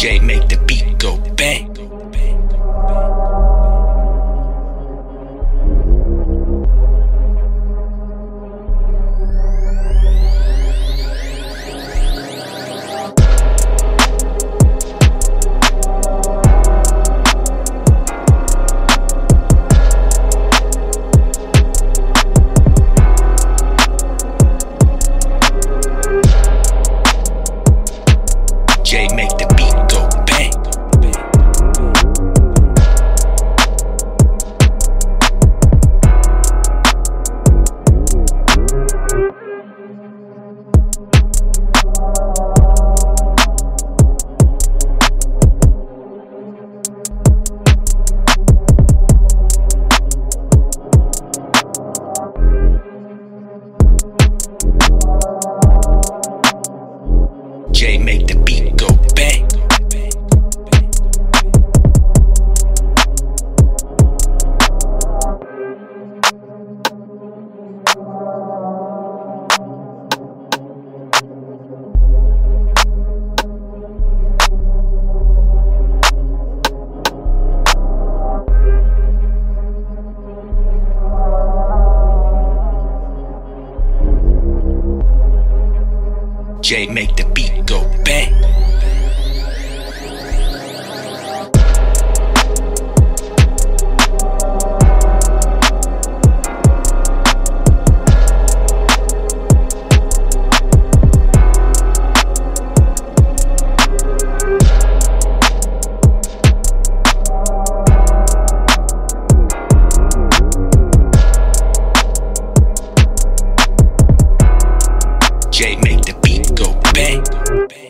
DJ, make the beat go bang. Make the beat go bang. Jay, make the beat go bang. Jay, make the beat go bang. Jay, make the beat go bang.